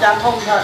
Chán không thật.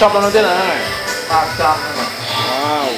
Chop nó thế này. 300. Wow.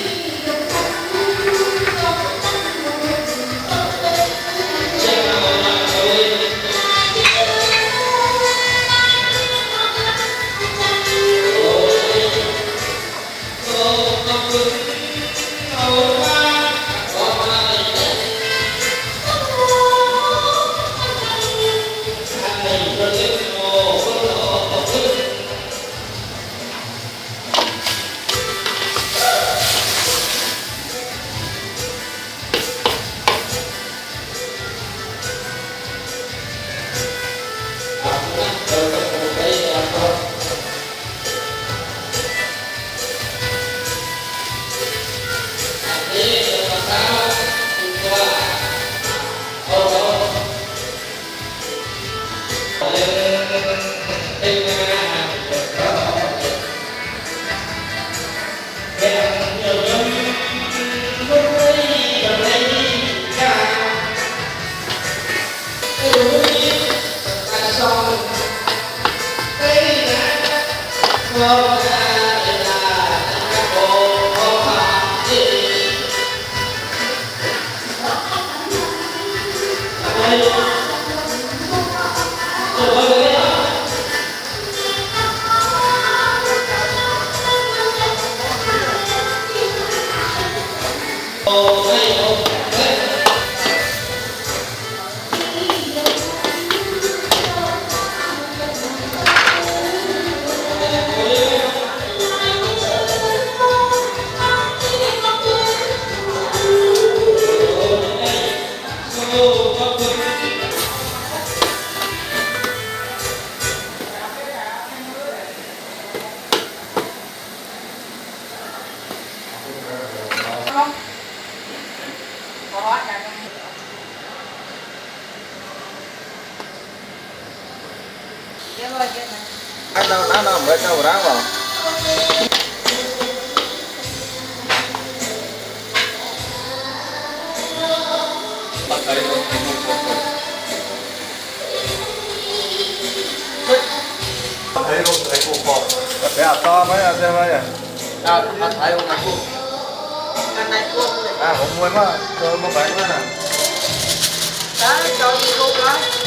I know, but know what I want. I don't know.